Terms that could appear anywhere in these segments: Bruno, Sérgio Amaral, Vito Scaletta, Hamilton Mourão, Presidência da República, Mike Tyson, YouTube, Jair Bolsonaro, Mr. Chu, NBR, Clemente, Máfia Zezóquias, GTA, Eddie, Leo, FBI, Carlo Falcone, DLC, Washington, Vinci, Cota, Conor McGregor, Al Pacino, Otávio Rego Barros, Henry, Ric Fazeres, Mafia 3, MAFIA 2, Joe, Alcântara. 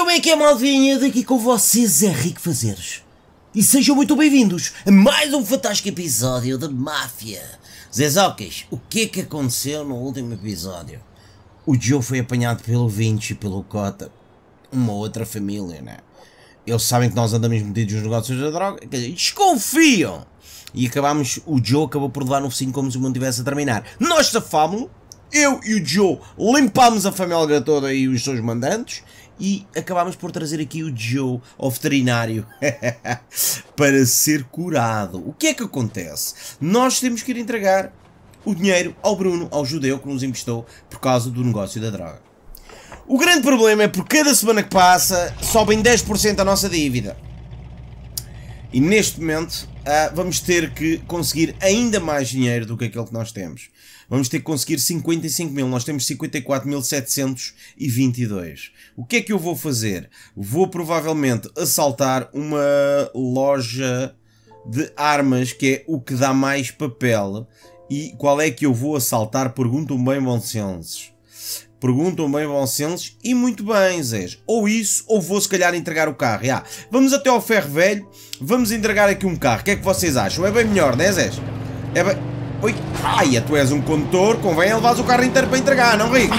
Como é que é, malvinha? Daqui com vocês é Ric Fazeres. E sejam muito bem-vindos a mais um fantástico episódio da Máfia Zezóquias. O que aconteceu no último episódio? O Joe foi apanhado pelo Vinci e pelo Cota. Uma outra família, né? Eles sabem que nós andamos metidos nos negócios da droga. Quer dizer, desconfiam! E acabámos, o Joe acabou por levar no focinho como se o mundo estivesse a terminar. Nós safámos, eu e o Joe limpámos a família toda e os seus mandantes. E acabámos por trazer aqui o Joe ao veterinário para ser curado. O que é que acontece? Nós temos que ir entregar o dinheiro ao Bruno, ao judeu que nos emprestou por causa do negócio da droga. O grande problema é que por cada semana que passa sobem 10% a nossa dívida. E neste momento vamos ter que conseguir ainda mais dinheiro do que aquele que nós temos. Vamos ter que conseguir 55 mil, nós temos 54.722. O que é que eu vou fazer? Vou provavelmente assaltar uma loja de armas, que é o que dá mais papel. E qual é que eu vou assaltar? Perguntam bem, bons sensos. Perguntam bem, bons sensos. E muito bem, Zés. Ou isso, ou vou se calhar entregar o carro. Já. Vamos até ao ferro velho. Vamos entregar aqui um carro. O que é que vocês acham? É bem melhor, não é, Zés? É bem... Oi. Ai, tu és um condutor. Convém levar o carro inteiro para entregar, não, Rico?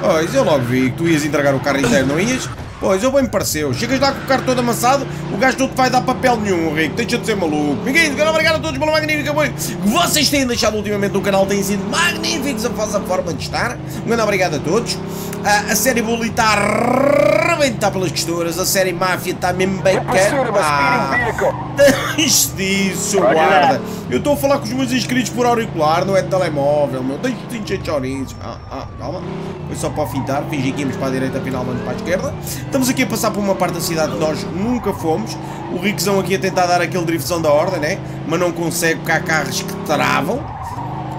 Pois, eu logo vi que tu ias entregar o carro inteiro, não ias? Pois, eu bem me pareceu. Chegas lá com o carro todo amassado, o gajo não te vai dar papel nenhum, Rico. Deixa de ser maluco. Miguel, quero obrigado a todos pela magnífica coisa que vocês têm deixado ultimamente no canal. Têm sido magníficos a vossa forma de estar. Um grande obrigado a todos. A série Bully está a rebentar pelas costuras. A série Máfia está mesmo bem pequena. Deixe disso, guarda. Eu estou a falar com os meus inscritos por auricular, não é de telemóvel, meu. Deixe de encher chorinhos. Calma. Foi só para fintar. Fingir que íamos para a direita, afinal vamos para a esquerda. Estamos aqui a passar por uma parte da cidade que nós nunca fomos. O Riquezão aqui a tentar dar aquele driftão da ordem, né? Mas não consegue, porque há carros que travam.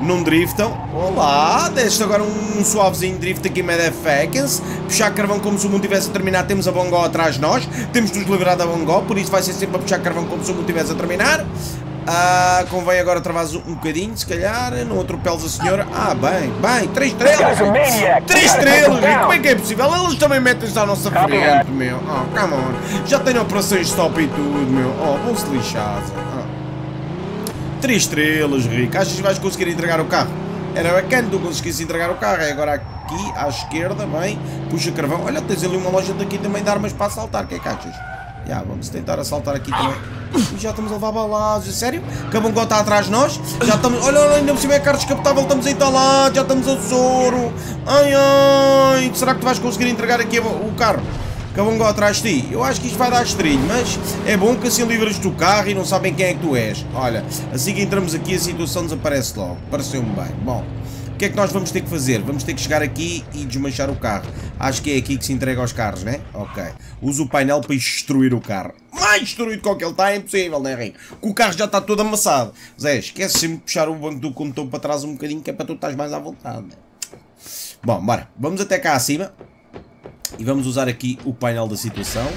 Não driftam. Olá, deste agora um suavezinho drift aqui, motherfuckers. Puxar carvão como se o mundo estivesse a terminar. Temos a Bongó atrás de nós. Temos de nos livrar da Bongó, por isso vai ser sempre a puxar carvão como se o mundo estivesse a terminar. Convém agora travares um bocadinho, se calhar, não atropeles a senhora. Bem, 3 estrelas! 3 estrelas! Como é que é possível? Eles também metem-se à nossa frente, meu. Come on. Já tenho operações de stop e tudo, meu. Vão-se lixar. 3 estrelas, Rico. Achas que vais conseguir entregar o carro? Era bacana, tu conseguires entregar o carro. É agora aqui, à esquerda, bem. Puxa carvão. Olha, tens ali uma loja daqui também de armas para assaltar. O que é que achas? Vamos tentar assaltar aqui também. Já estamos a levar balazes, sério? Que a Bongó está atrás de nós. Já estamos. Olha, ainda por cima é carro descapotável, estamos a entalar, já estamos a tesouro. Será que tu vais conseguir entregar aqui o carro? Que a Bongó atrás de ti? Eu acho que isto vai dar estrilho, mas é bom que assim livres do carro e não sabem quem é que tu és. Olha, assim que entramos aqui a situação desaparece logo. Pareceu-me bem. Bom. O que é que nós vamos ter que fazer? Vamos ter que chegar aqui e desmanchar o carro. Acho que é aqui que se entrega aos carros, né? Ok. Usa o painel para destruir o carro. Mais destruído com o que ele está é impossível, né, Rico? Porque o carro já está todo amassado. Zé, esquece sempre de puxar o banco do condutor para trás um bocadinho, que é para tu estás mais à vontade. Bom, bora. Vamos até cá acima. E vamos usar aqui o painel da situação.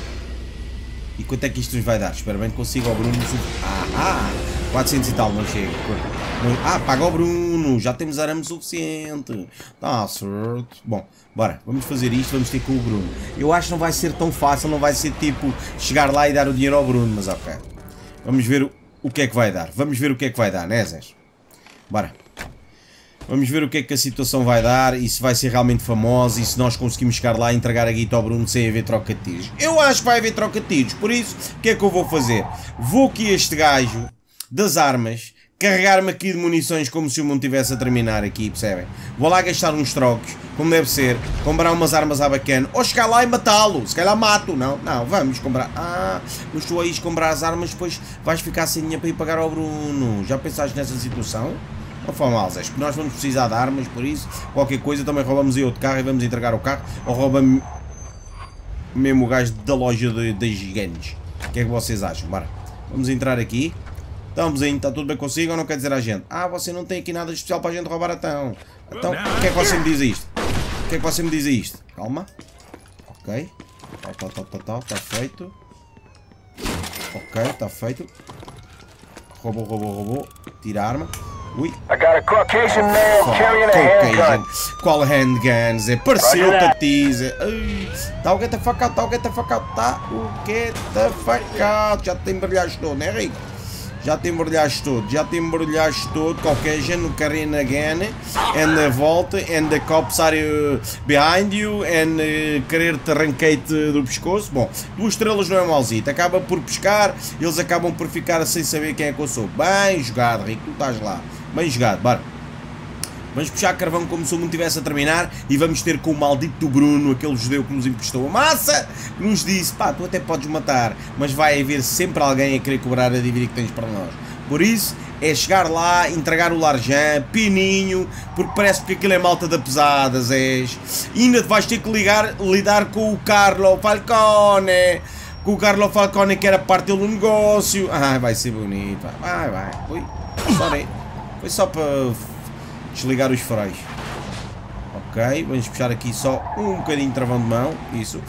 E quanto é que isto nos vai dar? Espero bem que consiga o Bruno... 400 e tal, não chega. Paga o Bruno, já temos arame suficiente. Tá certo. Bom, bora, vamos fazer isto, vamos ter com o Bruno. Eu acho que não vai ser tão fácil, não vai ser tipo chegar lá e dar o dinheiro ao Bruno, mas ok. Vamos ver o que é que vai dar. Vamos ver o que é que vai dar, né, Zé? Bora. Vamos ver o que é que a situação vai dar e se vai ser realmente famosa e se nós conseguimos chegar lá e entregar a guita ao Bruno sem haver troca de tiros. Eu acho que vai haver troca de tiros, por isso, o que é que eu vou fazer? Vou que este gajo das armas, carregar-me aqui de munições como se o mundo estivesse a terminar aqui, percebem? Vou lá gastar uns trocos, como deve ser, comprar umas armas à bacana, ou chegar lá e matá-lo, se calhar mato, não, vamos comprar, mas tu aí comprar as armas, depois vais ficar sem dinheiro para ir pagar ao Bruno, já pensaste nessa situação? Não foi mal, Zé, porque nós vamos precisar de armas, por isso, qualquer coisa, também roubamos aí outro carro e vamos entregar o carro, ou roubamos mesmo o gajo da loja das gigantes, o que é que vocês acham? Bora, vamos entrar aqui. Então, vizinho, está tudo bem consigo ou não quer dizer à gente? Você não tem aqui nada de especial para a gente roubar, então. Então, o que é que você me diz a isto? O que é que você me diz a isto? Calma. Ok. Tal, está feito. Ok, está feito. Roubou. Tira a arma. Ui. Qual handguns? É pareceu tatiza. Tá o get the fuck out, tá o get the fuck out, tá o get the fuck out. Já te embrulhaste todo, né, Rico? Já te embrulhaste todo. Qualquer gente no carrinho again. And a volta, and the cops are behind you. And querer-te arranquei-te do pescoço. Bom, 2 estrelas não é malzito. Acaba por pescar, eles acabam por ficar sem saber quem é que eu sou. Bem jogado, Rico, tu estás lá. Bem jogado, bora. Vamos puxar carvão como se o mundo estivesse a terminar e vamos ter com o maldito do Bruno, aquele judeu que nos emprestou a massa, que nos disse, pá, tu até podes matar, mas vai haver sempre alguém a querer cobrar a dívida que tens para nós. Por isso, é chegar lá, entregar o larjão, pininho, porque parece que aquilo é malta da pesada, Zés. E ainda vais ter que lidar com o Carlo Falcone, que era parte do negócio. Ah, vai ser bonito, vai. Ui, sorry. Foi só para desligar os faróis. Ok, vamos puxar aqui só um bocadinho de travão de mão. Isso.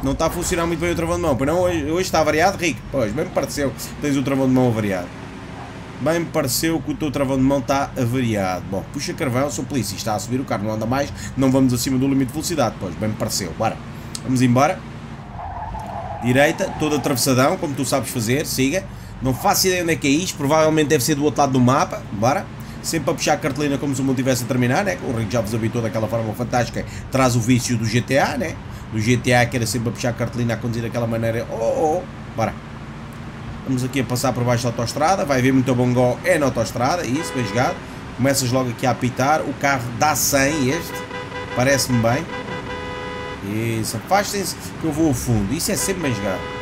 Não está a funcionar muito bem o travão de mão. Pois não, hoje está avariado, Rico. Pois, bem me pareceu que tens o travão de mão avariado. Bem me pareceu que o teu travão de mão está avariado. Bom, puxa carvão, sou polícia. Está a subir, o carro não anda mais. Não vamos acima do limite de velocidade. Pois, bem me pareceu. Bora. Vamos embora. Direita, todo atravessadão, como tu sabes fazer. Siga. Não faço ideia onde é que é isto, provavelmente deve ser do outro lado do mapa, bora. Sempre a puxar a cartolina como se o mundo estivesse a terminar, né? O Rick já vos habitou daquela forma fantástica, traz o vício do GTA, né? Do GTA que era sempre a puxar a cartolina a conduzir daquela maneira, bora. Vamos aqui a passar por baixo da autostrada, vai ver muito bongó é na autostrada, isso, bem jogado. Começas logo aqui a apitar, o carro dá 100 este, parece-me bem. Isso, afastem-se que eu vou ao fundo, isso é sempre bem jogado.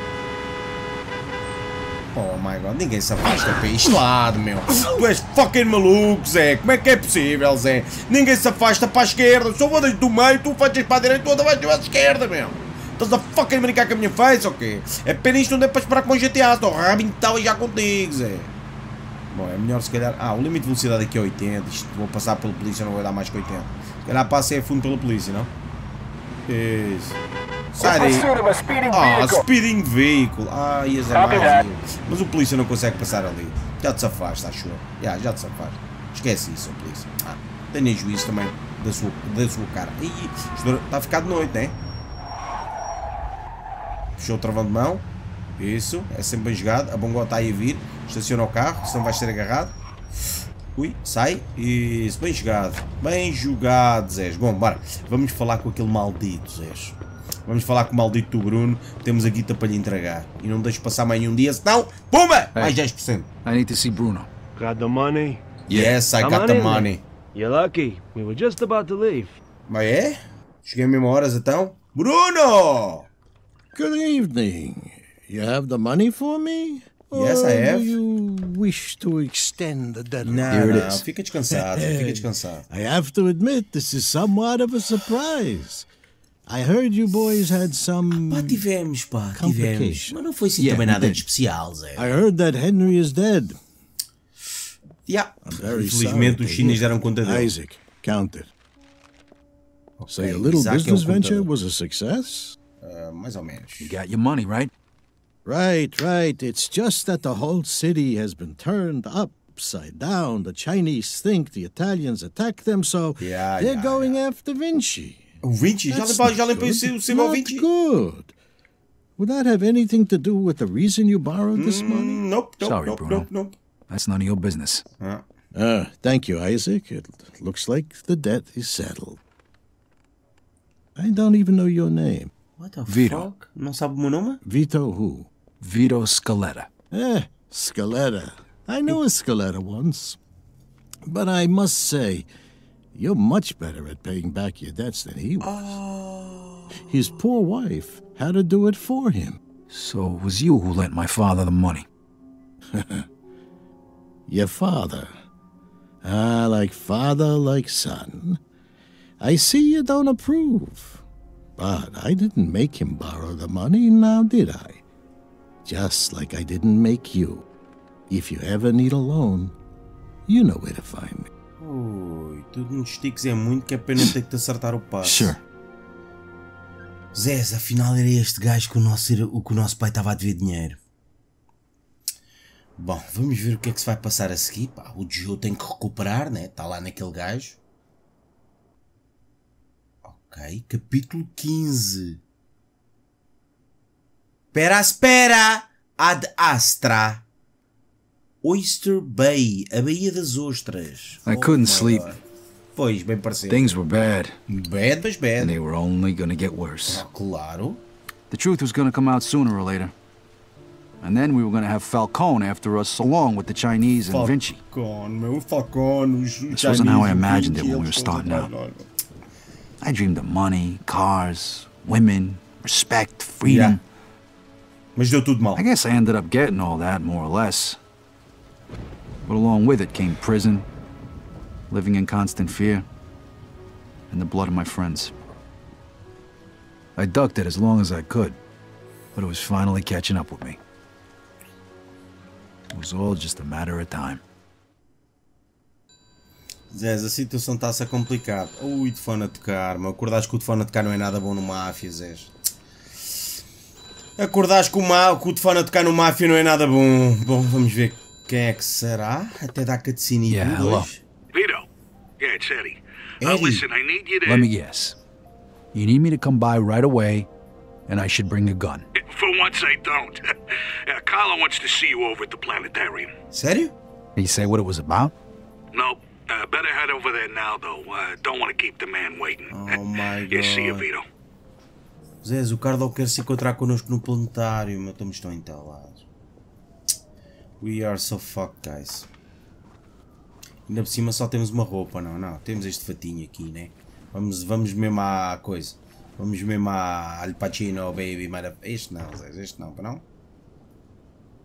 Oh my god, ninguém se afasta para este lado, meu. Tu és fucking maluco, Zé. Como é que é possível, Zé? Ninguém se afasta para a esquerda. Só vou desde do meio, tu fazes para a direita, tu vais para a esquerda, meu. Estás a fucking brincar com a minha face, ok? É pena isto não é para esperar com o GTA. Estou rabintado e já contigo, Zé. Bom, é melhor se calhar... Ah, o limite de velocidade aqui é 80. Isto vou passar pela polícia, não vou dar mais que 80. Se calhar passei a fundo pela polícia, não? Isso. Sai daí. Speeding vehicle. Ah, ias a mais. Mas o polícia não consegue passar ali. Já te safaste, acho eu. Já te safaste. Esquece isso, o polícia. Ah, tenha juízo também da sua cara. Ih, está a ficar de noite, né? Puxou o travão de mão. Isso, é sempre bem jogado. A bongó está aí a vir. Estaciona o carro, senão vais ser agarrado. Ui, sai. Isso, bem jogado. Bem jogado, Zés. Bom, bora. Vamos falar com aquele maldito, Zés. Vamos falar com o maldito do Bruno. Temos a guita para lhe entregar. E não deixo passar mais nenhum dia, senão... Pumba! Mais 10%. I need to see Bruno. Got the money? Yes, I got the money. You're lucky. We were just about to leave. Mas é? Cheguei a mesma horas, então. Bruno! Good evening. You have the money for me? Yes, I have. Do you wish to extend the deadline? Não, fica descansado. I have to admit, this is somewhat of a surprise. I heard you boys had some tivemos. Mas não foi assim também nada de especial, Zé. I heard that Henry is dead. Yeah. Infelizmente os chineses deram conta dele. Isaac, counted. Okay. So your little business venture was a success? Mais ou menos. You got your money, right? Right. It's just that the whole city has been turned upside down. The Chinese think the Italians attack them, so they're going after Vinci. O Vinci? Já limpei o seu Vinci? Good. Would that have anything to do with the reason you borrowed this money? Nope. Sorry, Bruno. That's none of your business. Thank you, Isaac. It looks like the debt is settled. I don't even know your name. What the fuck? Não sabe o meu nome? Vito who? Vito Scaletta. Scaletta. I knew a Scaletta once. But I must say... You're much better at paying back your debts than he was. His poor wife had to do it for him. So it was you who lent my father the money. Your father. Like father, like son. I see you don't approve. But I didn't make him borrow the money, now did I? Just like I didn't make you. If you ever need a loan, you know where to find me. Ui, tu nos tiques é muito que é pena ter que te acertar o passo. Sure. Zés, afinal era este gajo que o nosso pai estava a dever dinheiro. Bom, vamos ver o que é que se vai passar a seguir. Pá, o Joe tem que recuperar, né? Está lá naquele gajo. Ok, capítulo 15. Espera! Ad Astra. Oyster Bay, a Baía das Ostras. I couldn't sleep. Pois, bem parecido. Things were bad. Bad, mas bad. And they were only going to get worse. Claro. The truth was going to come out sooner or later. And then we were going to have Falcone after us, along with the Chinese and Vinci. This wasn't how I imagined it when we were starting out. I dreamed of money, cars, women, respect, freedom. Mas deu tudo mal. I guess I ended up getting all that, more or less. But along with it came prison, living in constant fear, and the blood of my friends. I ducked it as long as I could, but it was finally catching up with me. It was all just a matter of time. Zé, a situação está-se a complicar. Ui, telefone a tocar. Mas acordares que o telefone a tocar não é nada bom no Máfia, Zé. Acordares que o telefone a tocar no Máfia não é nada bom. Bom, vamos ver quem é que será. Até dá cutscene. Yeah, hello. Vito. Yeah, it's Eddie. Listen, I need you to... Let me guess. You need me to come by right away, and I should bring a gun. For once, I don't. Carlo wants to see you over at the planetarium. Sério? Did he say what it was about? Nope. Better head over there now, though. Don't want to keep the man waiting. Oh my God. You see you, Vito. Zez, o Carlo quer se encontrar connosco no planetário, mas estamos tão entalados. We are so fucked, guys. Ainda por cima só temos uma roupa, não, não. Temos este fatinho aqui, né? Vamos mesmo à coisa. Vamos mesmo à Al Pacino, baby. Este não, Zé, este não, não?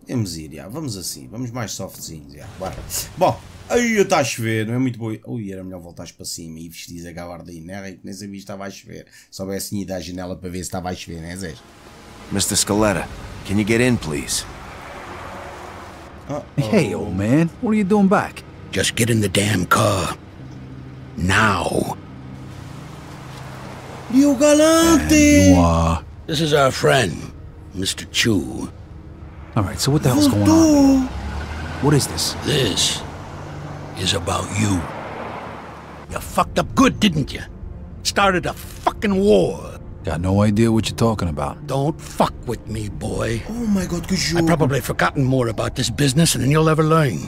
Vamos ir, já. Vamos assim. Vamos mais softzinhos, já. Bora. Bom, aí está a chover, não é muito boa. Ui, era melhor voltares para cima e vestir a gabardina, né? Nem sabia que estava a chover. Soubesse ir da janela para ver se estava a chover, né, Zé? Mr. Scaletta, can you get in, please? Uh-oh. Hey, old man, what are you doing back? Just get in the damn car. Now. You Galante! This is our friend, Mr. Chu. Alright, so what the hell's going on? What is this? This is about you. You fucked up good, didn't you? Started a fucking war. Got no idea what you're talking about. Don't fuck with me, boy. Oh my God, could you... I've probably forgotten more about this business than you'll ever learn.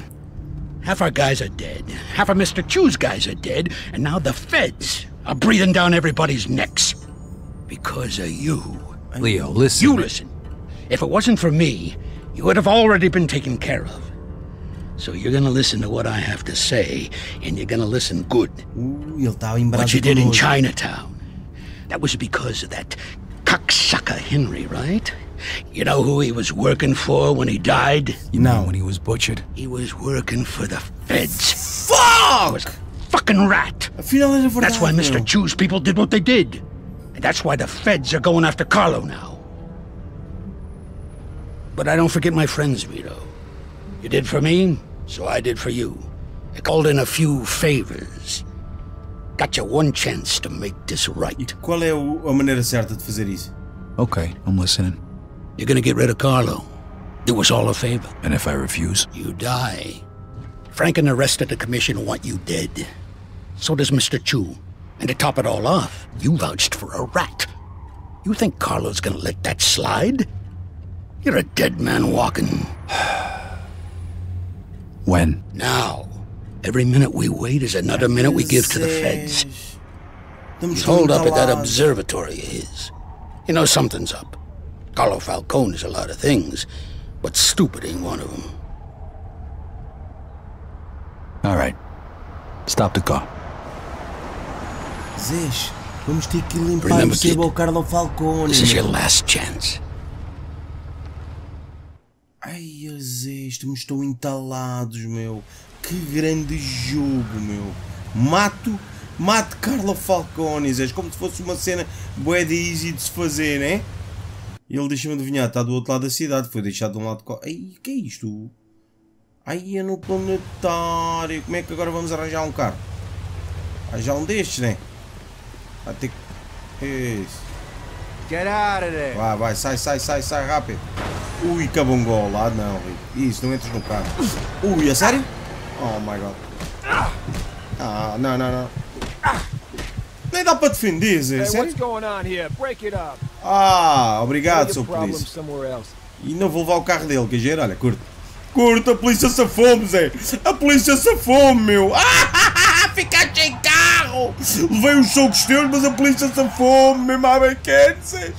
Half our guys are dead. Half of Mr. Chu's guys are dead. And now the feds... are breathing down everybody's necks. Because of you. Leo, listen. You listen. If it wasn't for me, you would have already been taken care of. So you're gonna listen to what I have to say, and you're gonna listen good. What you did in Chinatown, that was because of that cocksucker Henry, right? You know who he was working for when he died? You know when he was butchered? He was working for the feds. Fuck! Fucking rat. That's why Mr. Chu's people did what they did. And that's why the feds are going after Carlo now. But I don't forget my friends, Vito. You did for me, so I did for you. I called in a few favors. Got you one chance to make this right. Qual é a maneira certa de fazer isso? Okay, I'm listening. You're gonna get rid of Carlo. Do us all a favor. And if I refuse? You die. Frank and the rest of the commission want you dead. So does Mr. Chu. And to top it all off, you vouched for a rat. You think Carlo's gonna let that slide? You're a dead man walking. When? Now. Every minute we wait is another minute we give to the feds. He's holed up at that observatory of his. You know something's up. Carlo Falcone is a lot of things, but stupid ain't one of them. All right. Stop the car. Zez, vamos ter que limpar e perceber o Carlo Falcone. This is your last chance. Ai, Zez, estamos tão entalados, meu. Que grande jogo, meu. Mate Carlo Falcone, Zez. Como se fosse uma cena bué de easy de se fazer, né? Ele deixa-me adivinhar, está do outro lado da cidade. Foi deixado de um lado... Ai, que é isto? Aí é no planetário. Como é que agora vamos arranjar um carro? Arranjar um destes, né? Vai ter que... Isso. Get out of there. Vai, sai rápido. Ui, cabongol lá, não, Rick. Isso, não entras no carro. Ui, a sério? Oh my god. Ah, não, não, não. Nem dá para defender, Zé, sério? Ah, obrigado, seu polícia. E não vou levar o carro dele, quer dizer, olha, curto. Curto, a polícia safou-me, Zé. A polícia safou-me, meu. Ah, ficaste sem carro. Levei uns socos teus, mas a polícia safou-me, mesmo à bacana, Zé.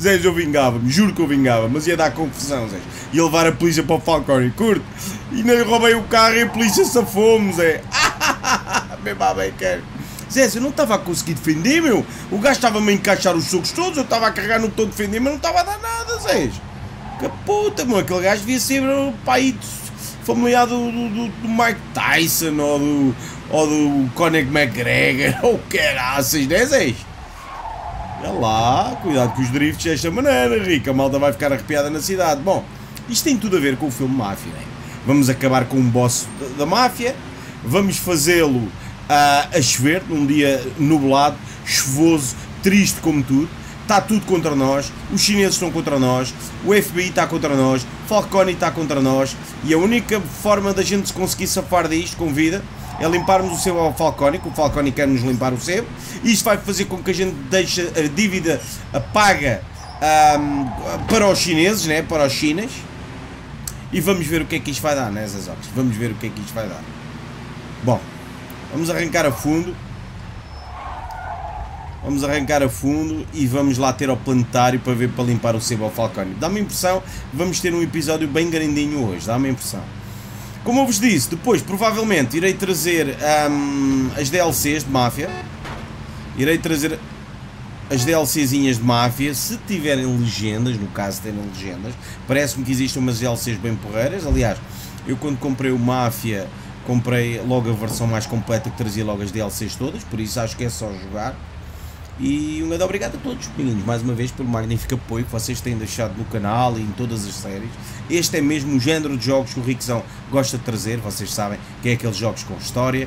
Zé, eu vingava-me, juro que eu vingava, mas ia dar confusão, Zé. Ia levar a polícia para o Falcone, curto. E não lhe roubei o carro e a polícia safou-me, Zé. Ah, mesmo à bacana. Zé, eu não estava a conseguir defender, meu. O gajo estava-me a encaixar os socos todos, eu estava a carregar no botão de defender, mas não estava a dar nada, Zé. Que puta, meu, aquele gajo devia ser pai familiar do Mike Tyson ou do Conor McGregor ou caraças, né, Zé? Olha lá, cuidado com os drifts desta maneira, Rica, a malta vai ficar arrepiada na cidade. Bom, isto tem tudo a ver com o filme Máfia, né? Vamos acabar com um boss da máfia, vamos fazê-lo a chover, num dia nublado, chuvoso, triste como tudo. Está tudo contra nós, os chineses estão contra nós, o FBI está contra nós, Falcone está contra nós, e a única forma da gente se conseguir safar disto com vida é limparmos o sebo ao Falcone, que o Falcone quer nos limpar o sebo. Isto vai fazer com que a gente deixe a dívida paga para os chineses, né? Para os chinas, e vamos ver o que é que isto vai dar, né, Zezóquias? Vamos ver o que é que isto vai dar. Bom, vamos arrancar a fundo. Vamos arrancar a fundo e vamos lá ter ao planetário para ver, para limpar o sebo ao Falcone. Dá-me a impressão, vamos ter um episódio bem grandinho hoje, dá-me a impressão. Como eu vos disse, depois provavelmente irei trazer as DLCs de Máfia. Irei trazer as DLCzinhas de Máfia, se tiverem legendas, no caso terem legendas. Parece-me que existem umas DLCs bem porreiras. Aliás, eu quando comprei o Máfia, comprei logo a versão mais completa que trazia logo as DLCs todas, por isso acho que é só jogar. E um grande obrigado a todos, meninos, mais uma vez pelo magnífico apoio que vocês têm deixado no canal e em todas as séries. Este é mesmo o género de jogos que o Riczão gosta de trazer, vocês sabem que é aqueles jogos com história.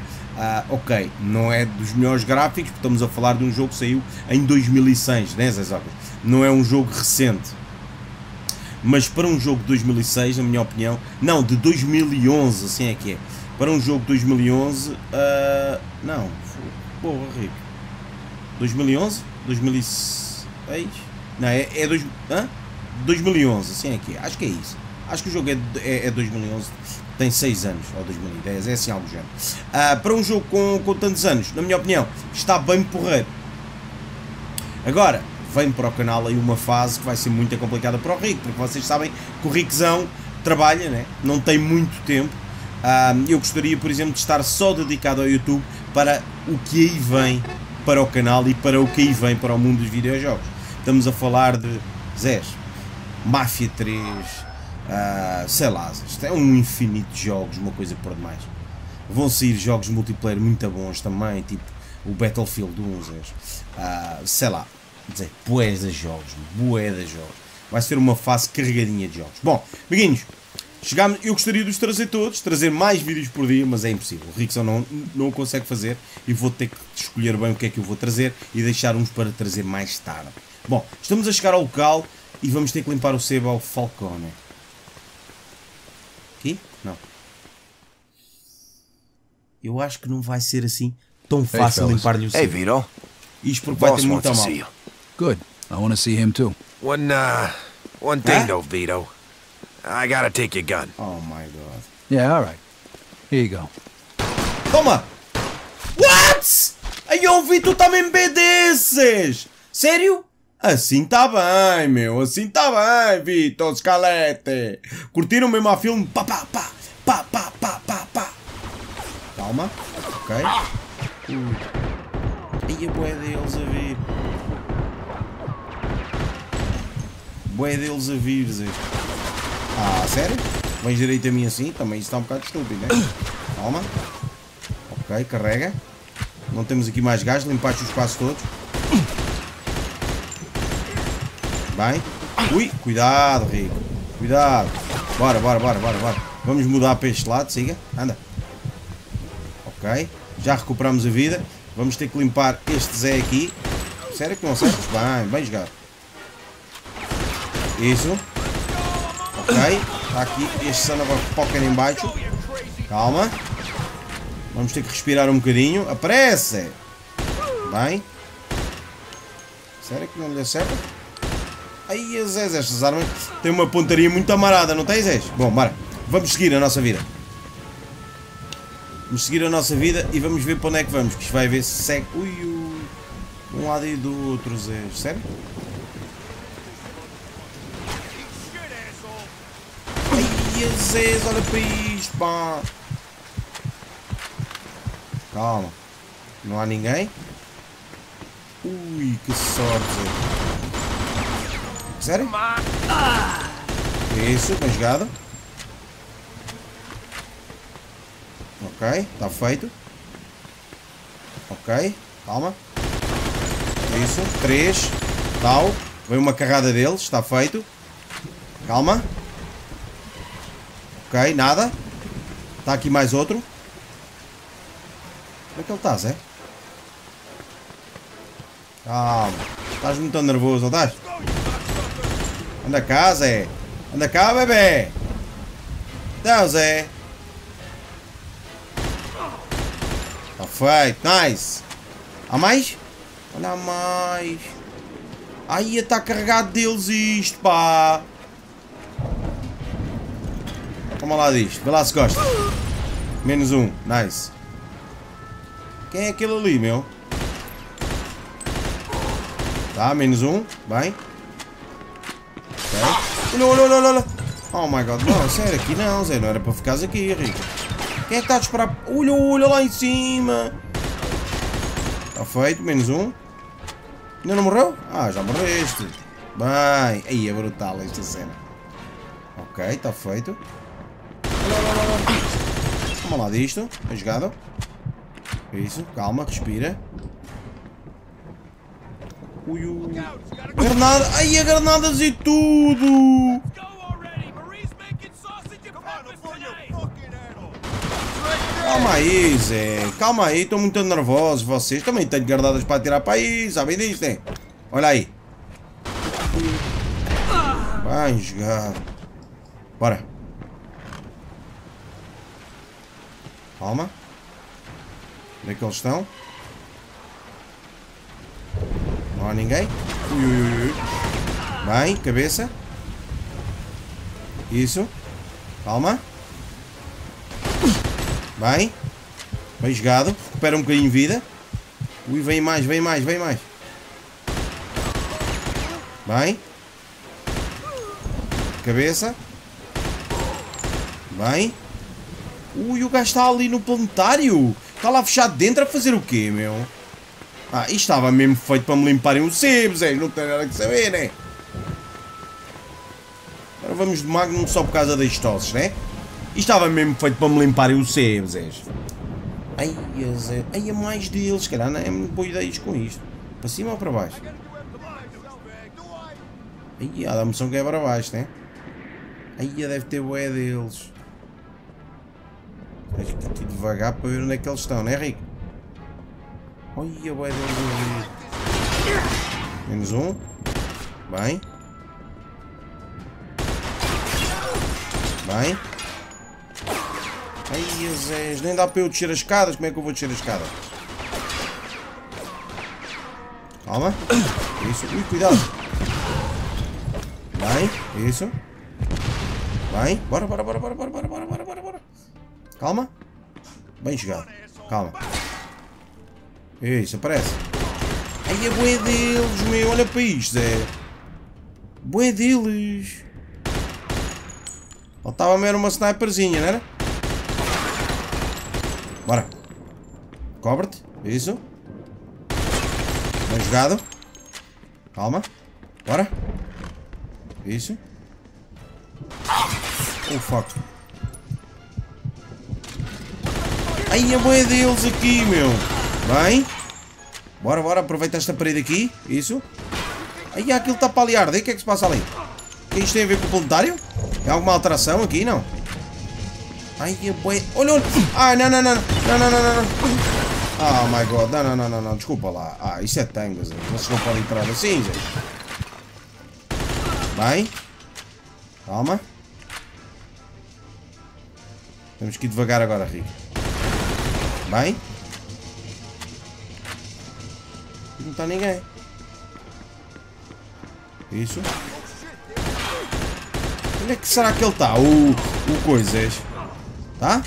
Ok, não é dos melhores gráficos, porque estamos a falar de um jogo que saiu em 2006, né, Zezóquias? Não é um jogo recente, mas para um jogo de 2006, na minha opinião, não, de 2011, assim é que é. Para um jogo de 2011, não, porra, Rico. 2011? 2006? Não, é 2011, assim é que é. Acho que é isso. Acho que o jogo é 2011, tem 6 anos, ou 2010, é assim algo do género. Para um jogo com tantos anos, na minha opinião, está bem porreiro. Agora, vem para o canal aí uma fase que vai ser muito complicada para o Rick, porque vocês sabem que o Riczão trabalha, né? Não tem muito tempo. Eu gostaria, por exemplo, de estar só dedicado ao YouTube para o que aí vem para o canal e para o que aí vem para o mundo dos videojogos. Estamos a falar de Zé, Mafia 3, sei lá, é um infinito de jogos, uma coisa por demais. Vão sair jogos multiplayer muito bons também, tipo o Battlefield 1, Zé, sei lá, dizer, bué de jogos, vai ser uma fase carregadinha de jogos. Bom, amiguinhos, chegámos, eu gostaria de os trazer todos, trazer mais vídeos por dia, mas é impossível, o Riczão não o consegue fazer e vou ter que escolher bem o que é que eu vou trazer e deixar uns para trazer mais tarde. Bom, estamos a chegar ao local e vamos ter que limpar o sebo ao Falcone. Aqui? Não. Eu acho que não vai ser assim tão fácil limpar-lhe o sebo. Hey, Vito. Isto porque vai ter muito a mal. Good. I want to see him too. One thing though, Vito. I gotta take your gun. Oh my god. Yeah, all right. Here you go. Toma! What? Aí eu vi, tu também BDs! Sério? Assim tá bem, meu. Assim tá bem, Vito Scaletta. Curtiram mesmo a filme? Pá, pá, pá. Pá, pá, pá, pá, pá. Calma. Ok. Aí a boia deles a vir. Boia deles a vir, Zé. Ah, sério? Vens direito a mim assim? Também isso está um bocado estúpido, né? Calma. Ok, carrega. Não temos aqui mais gás, limpaste o espaço todo. Bem. Ui, cuidado, Rico. Cuidado. Bora, bora, bora, bora, bora. Vamos mudar para este lado, siga. Anda. Ok. Já recuperamos a vida. Vamos ter que limpar este Zé aqui. Sério que não acertas? Bem, bem jogado. Isso. Ok, está aqui este Son of a Pocket embaixo. Calma. Vamos ter que respirar um bocadinho. Aparece! Bem. Sério que não lhe acerta? Ai, Zez, estas armas têm uma pontaria muito amarada, não tem, Zez? Bom, bora. Vamos seguir a nossa vida. Vamos seguir a nossa vida e vamos ver para onde é que vamos. Que isto vai ver se segue. Ui, um lado e do outro, Zez. Sério? Zez, olha para isto, pá. Calma. Não há ninguém. Ui, que sorte. Sério? Isso, bem jogado. Ok, está feito. Ok, calma. Isso, 3. Tal. Veio uma carrada deles, está feito. Calma. Ok, nada. Está aqui mais outro. Onde é que ele está, Zé? Calma. Estás muito nervoso, não estás? Anda cá, Zé. Anda cá, bebê. Então, Zé. Está feito. Nice. Há mais? Olha, há mais. Ai, está carregado deles isto, pá. Toma lá disto, vê lá se gosta. Menos um, nice. Quem é aquele ali, meu? Tá, menos um, bem. Ok. Não, não, não, não. Oh my god, não, sério, aqui não, Zé, não era para ficares aqui, Rico. Quem é que está a disparar? Olha, olha lá em cima. Está feito, menos um. Ainda não morreu? Ah, já morreste. Bem, aí é brutal esta cena. Ok, está feito. Vamos lá disto, é jogado. Isso, calma, respira. Ui, ui. Granada, ai, a granadas e tudo. Calma aí, Zé, calma aí, estou muito nervoso. Vocês também têm granadas para atirar para aí, sabem disto, né? Olha aí. Bem jogado. Bora. Calma. Onde é que eles estão? Não há ninguém. Ui, ui, ui. Bem, cabeça. Isso. Calma. Bem. Bem jogado. Recupera um bocadinho de vida. Ui, vem mais, vem mais, vem mais. Bem. Cabeça. Bem. Ui, o gajo está ali no planetário. Está lá fechado dentro a fazer o quê, meu? Ah, isto estava mesmo feito para me limparem o sebo, Zé. Não tem nada que saber, né? Agora vamos de Magnum só por causa das tosses, né? Isto estava mesmo feito para me limparem o sebo, Zé. Ai, Zé. Ai, é mais deles, caralho. É muito boa ideia isto com isto. Para cima ou para baixo? Ai, há da moção que é para baixo, né? Ai, deve ter bué deles. Tens que ir devagar para ver onde é que eles estão, não é, Rico? Olha, vai dar. Menos um. Bem. Bem. Ai, Zés, nem dá para eu descer as escadas. Como é que eu vou descer as escadas? Calma. Isso. Ui, cuidado. Bem. Isso. Bem. Bora, bora, bora, bora, bora, bora, bora, bora, bora. Calma. Bem jogado. Calma. Isso, aparece. Ai, é bué deles, meu. Olha para isto, Zé. Bué deles. Faltava-me era uma sniperzinha, não era? Bora. Cobre-te. Isso. Bem jogado. Calma. Bora. Isso. Oh, fuck. Ai, a boia deles aqui, meu. Bem. Bora, bora. Aproveita esta parede aqui. Isso. Ai, aquilo está para ali a arder. O que é que se passa ali? O que isto tem a ver com o planetário? Tem alguma alteração aqui? Não. Ai, a boia... Olha, olha. Ah, não, não, não. Não, não, não, não. Oh, my God. Não, não, não, não, não. Desculpa lá. Ah, isso é tango, Zé. Vocês não podem entrar assim, Zé. Bem. Calma. Temos que ir devagar agora, Rick. Bem? Não está ninguém. Isso. Onde é que será que ele está? O coisas. Tá?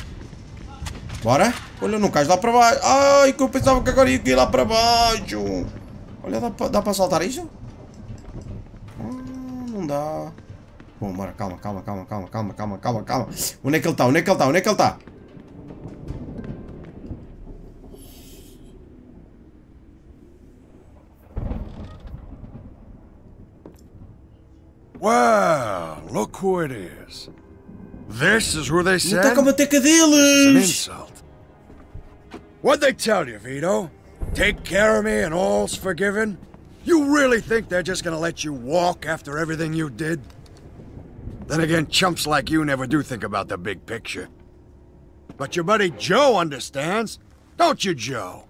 Bora? Olha, não cais lá para baixo. Ai, que eu pensava que agora ia ir lá para baixo. Olha, dá para saltar isto? Não dá. Bom, bora, calma. Onde é que ele está? Wow, look who it is. This is where they said. Não está com a manteca deles. What'd they tell you, Vito? Take care of me and all's forgiven? You really think they're just gonna let you walk after everything you did? Then again, chumps like you never do think about the big picture. But your buddy Joe understands, don't you, Joe?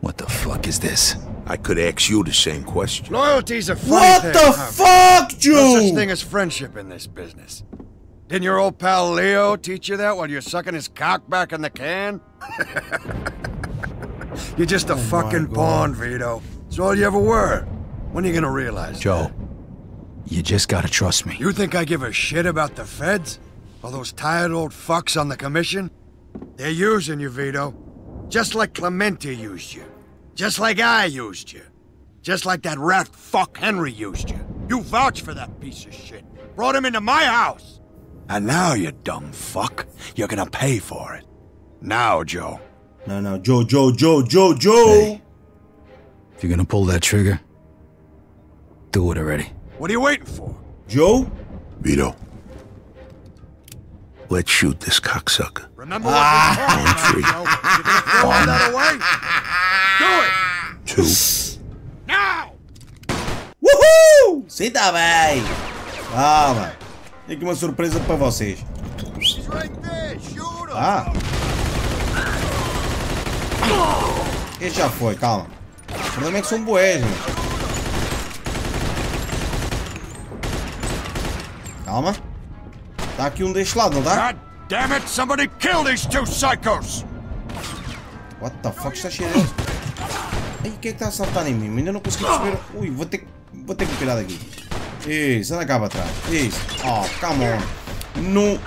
What the fuck is this? I could ask you the same question. Loyalty's a funny thing. What the fuck, Joe? No such thing as friendship in this business. Didn't your old pal Leo teach you that while you're sucking his cock back in the can? You're just a fucking pawn, Vito. It's all you ever were. When are you gonna realize Joe, that? You just gotta trust me. You think I give a shit about the feds? All those tired old fucks on the commission? They're using you, Vito. Just like Clemente used you. Just like I used you. Just like that rat fuck Henry used you. You vouched for that piece of shit. Brought him into my house. And now, you dumb fuck, you're gonna pay for it. Now, Joe. No, Joe. Hey, if you're gonna pull that trigger, do it already. What are you waiting for? Joe? Vito. Let's shoot this cocksucker. Remember what we told you, Joe. You're gonna throw another way? Do it! 2. Now! Woohoo! Se dá, véi. Calma. Tem aqui uma surpresa para vocês. Ah! Este já foi, calma. O problema é que são bués, né? Calma. Tá aqui um deste lado, não tá? God damn it, somebody kill these two psychos! What the fuck, está cheio disso? Ai, quem é que está a saltar em mim? Ainda não consegui perceber. Ui, vou ter que tirar daqui. Isso, anda cá para trás. Isso. Oh, calma. No...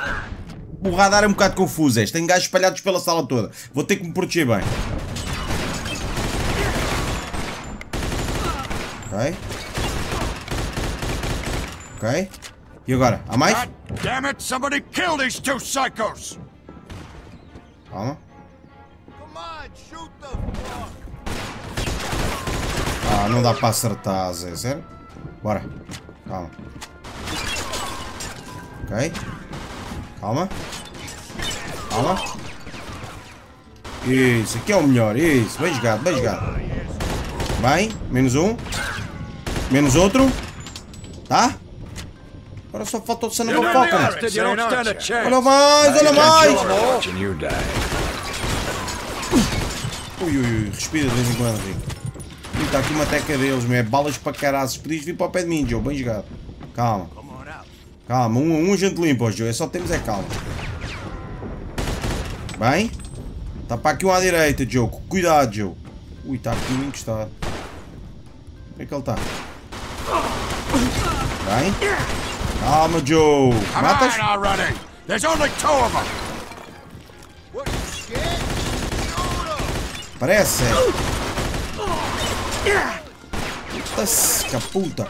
O radar é um bocado confuso este. Tem gajos espalhados pela sala toda. Vou ter que me proteger bem. Ok. E agora? Há mais? Calma. Ah, não dá para acertar, Zé. Sério? Bora. Calma. Ok. Calma. Isso, aqui é o melhor. Isso, bem jogado. Bem, menos um. Menos outro. Tá? Agora só falta o Senador Falcone. Olha mais! Ui, respira de vez em quando, Rico. Está aqui uma teca deles, meu. É balas para caraças. Podias vir para o pé de mim, Joe. Bem jogado. Calma, um a gente limpa, Joe. Só temos é calma. Bem. Está para aqui um à direita, Joe. Cuidado, Joe. Ui, está aqui um encostado. Onde é que ele está? Bem. Calma, Joe. Matas? Parece. Tasca puta.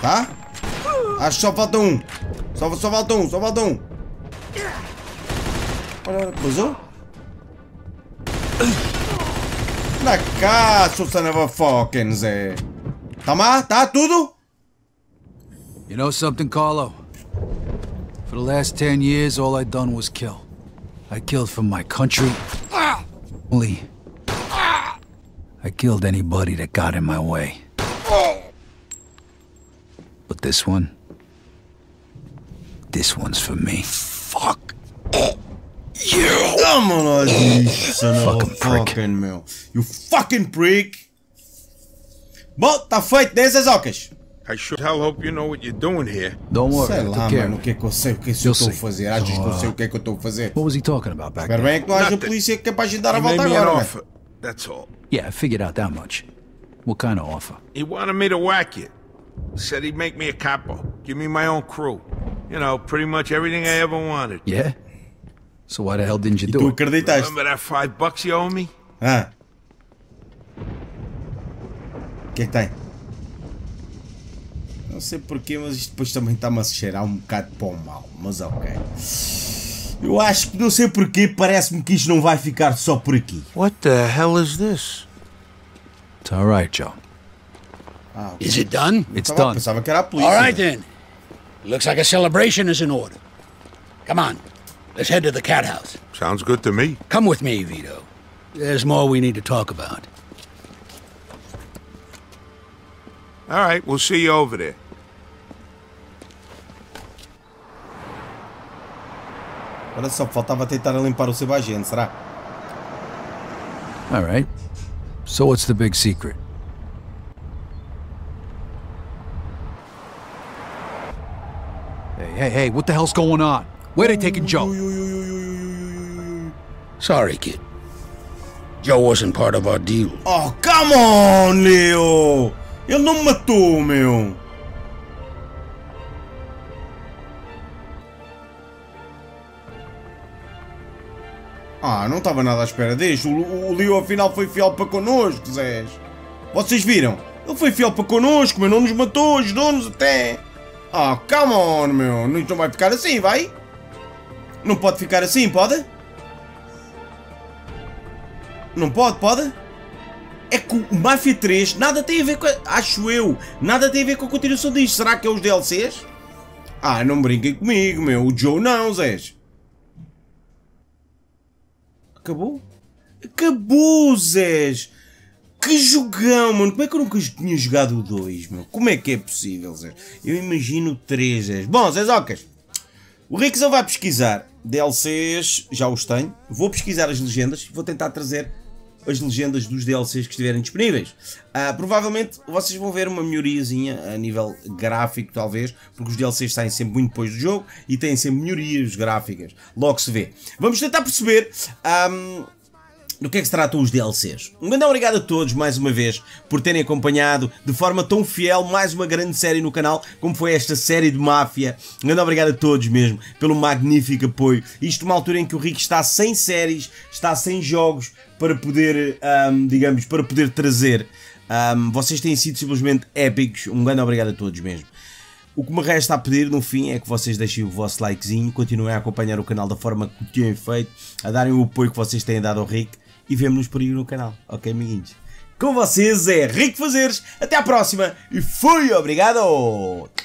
Tá? Acho que só falta um. Só falta um. Olha, cruzou? Na cá, seu son of a fucking Zé. Tá tudo? You know something, Carlo? For the last 10 years, all I done was kill. I killed for my country. Only I killed anybody that got in my way. But this one's for me. Fuck you! Come on, fucking meu. You fucking prick! Bom, tá feito, né, Zezóquias? I sure hope you know what you're doing here. Don't worry. Sei lá, mano, o que é que eu sei, o que é que eu estou a fazer? Achas que eu sei o que é que eu estou a fazer? What was he talking about back then? Espera bem que não haja polícia capaz de dar a volta agora. That's all. Yeah, I figured out that much. What kind of offer? He wanted me to whack it. Said he'd make me a capo, give me my own crew. You know, pretty much everything I ever wanted. Yeah? So why the hell didn't you do it? Remember that $5 you owe me? Ah. O que é que tem? Não sei porquê, mas isto depois também está-me a cheirar um bocado para o mal, mas ok. Eu acho que não sei porquê, parece-me que isto não vai ficar só por aqui. What the hell is this? It's all right, Joe. Ah, okay. Is it done? It's done. Pensava que era a polícia. All right then. Looks like a celebration is in order. Come on, let's head to the cat house. Sounds good to me. Come with me, Vito. There's more we need to talk about. All right, we'll see you over there. Olha só, faltava tentar limpar o Sebastião, será? All right. So what's the big secret? Hey, hey, hey, what the hell's going on? Where are they taking Joe? Sorry, kid. Joe wasn't part of our deal. Oh, come on, Leo! Ele não me matou, meu! Ah, não estava nada à espera disso. O Leo afinal foi fiel para connosco, Zés. Vocês viram? Ele foi fiel para connosco, mas não nos matou, ajudou-nos até. Ah, come on, meu! Isto não vai ficar assim, vai? Não pode ficar assim, pode? Não pode, pode? É que o Mafia 3 nada tem a ver com... Acho eu, nada tem a ver com a continuação disto. Será que é os DLCs? Ah, não brinquem comigo, meu. O Joe não, Zés. Acabou? Acabou, Zés. Que jogão, mano. Como é que eu nunca tinha jogado o 2, meu? Como é que é possível, Zés? Eu imagino o 3, Zés. Bom, Zezóquias. O Rickson vai pesquisar. DLCs, já os tenho. Vou pesquisar as legendas. Vou tentar trazer... as legendas dos DLCs que estiverem disponíveis. Provavelmente vocês vão ver uma melhoriazinha a nível gráfico, talvez, porque os DLCs saem sempre muito depois do jogo e têm sempre melhorias gráficas, logo se vê. Vamos tentar perceber do que é que se tratam os DLCs. Um grande obrigado a todos, mais uma vez, por terem acompanhado de forma tão fiel mais uma grande série no canal, como foi esta série de Máfia. Um grande obrigado a todos mesmo, pelo magnífico apoio. Isto numa altura em que o Rick está sem séries, está sem jogos, para poder, digamos, para poder trazer. Vocês têm sido simplesmente épicos. Um grande obrigado a todos mesmo. O que me resta a pedir no fim é que vocês deixem o vosso likezinho, continuem a acompanhar o canal da forma que têm feito, a darem o apoio que vocês têm dado ao Rick e vemo-nos por aí no canal, ok, amiguinhos? Com vocês é Ric Fazeres, até à próxima e fui, obrigado!